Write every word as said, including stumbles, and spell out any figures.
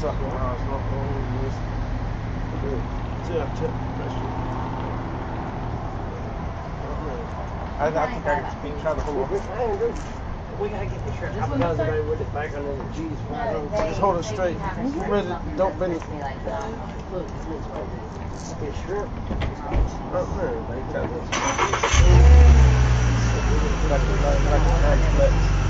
sucking hard, not all this. See, I've checked the pressure. I think I can speak try the whole of it. We gotta get the shirt. How about I with it back under the G's? Just hold it straight. Don't bend it. Look, it's this way. Get a shirt. Up there, baby.